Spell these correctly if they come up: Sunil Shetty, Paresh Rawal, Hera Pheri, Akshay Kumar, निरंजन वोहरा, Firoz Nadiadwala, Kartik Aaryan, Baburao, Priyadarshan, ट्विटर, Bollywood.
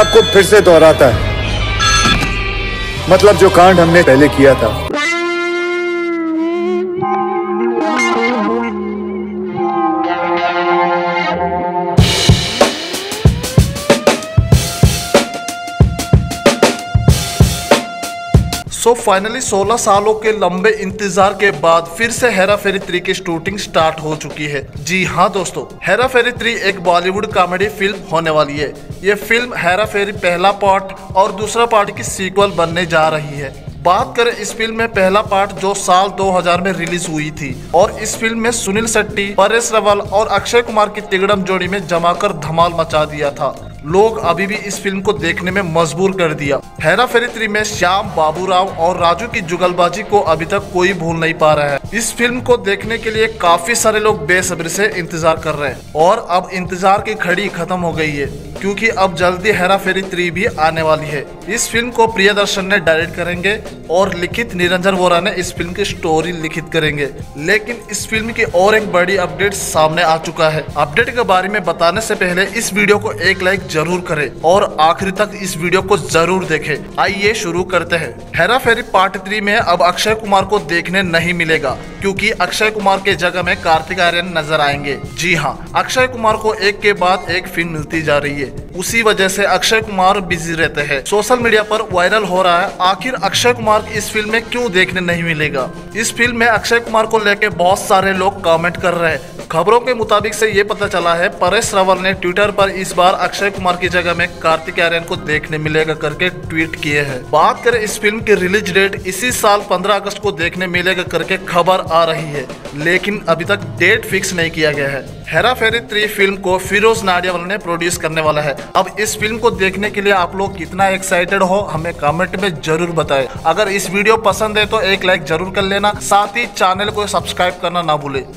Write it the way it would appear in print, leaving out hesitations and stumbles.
आपको फिर से दोहराता है, मतलब जो कांड हमने पहले किया था। सो फाइनली 16 सालों के लंबे इंतजार के बाद फिर से हेरा फेरी 3 की शूटिंग स्टार्ट हो चुकी है। जी हाँ दोस्तों, हेरा फेरी 3 एक बॉलीवुड कॉमेडी फिल्म होने वाली है। ये फिल्म हेरा फेरी पहला पार्ट और दूसरा पार्ट की सीक्वल बनने जा रही है। बात करें इस फिल्म में पहला पार्ट जो साल 2000 में रिलीज हुई थी, और इस फिल्म में सुनील शेट्टी, परेश रावल और अक्षय कुमार की तिगड़म जोड़ी में जमाकर धमाल मचा दिया था। लोग अभी भी इस फिल्म को देखने में मजबूर कर दिया। हेरा फेरी 3 में श्याम, बाबूराव और राजू की जुगलबाजी को अभी तक कोई भूल नहीं पा रहा है। इस फिल्म को देखने के लिए काफी सारे लोग बेसब्री से इंतजार कर रहे हैं, और अब इंतजार की घड़ी खत्म हो गई है, क्योंकि अब जल्दी हेरा फेरी 3 भी आने वाली है। इस फिल्म को प्रियदर्शन ने डायरेक्ट करेंगे और लिखित निरंजन वोहरा ने इस फिल्म की स्टोरी लिखित करेंगे। लेकिन इस फिल्म की और एक बड़ी अपडेट सामने आ चुका है। अपडेट के बारे में बताने से पहले इस वीडियो को एक लाइक जरूर करें और आखिर तक इस वीडियो को जरूर देखें। आइए शुरू करते हैं। हेरा फेरी पार्ट 3 में अब अक्षय कुमार को देखने नहीं मिलेगा, क्योंकि अक्षय कुमार के जगह में कार्तिक आर्यन नजर आएंगे। जी हाँ, अक्षय कुमार को एक के बाद एक फिल्म मिलती जा रही है, उसी वजह से अक्षय कुमार बिजी रहते हैं। सोशल मीडिया पर वायरल हो रहा है, आखिर अक्षय कुमार इस फिल्म में क्यों देखने नहीं मिलेगा। इस फिल्म में अक्षय कुमार को लेकर बहुत सारे लोग कमेंट कर रहे हैं। खबरों के मुताबिक से ये पता चला है, परेश रावल ने ट्विटर पर इस बार अक्षय कुमार की जगह में कार्तिक आर्यन को देखने मिलेगा करके ट्वीट किए है। बात करें इस फिल्म की रिलीज डेट इसी साल 15 अगस्त को देखने मिलेगा करके खबर आ रही है, लेकिन अभी तक डेट फिक्स नहीं किया गया है। हेरा फेरी 3 फिल्म को फिरोज नाडियावाला ने प्रोड्यूस करने वाला है। अब इस फिल्म को देखने के लिए आप लोग कितना एक्साइटेड हो, हमें कमेंट में जरूर बताएं। अगर इस वीडियो पसंद है तो एक लाइक जरूर कर लेना, साथ ही चैनल को सब्सक्राइब करना ना भूलें।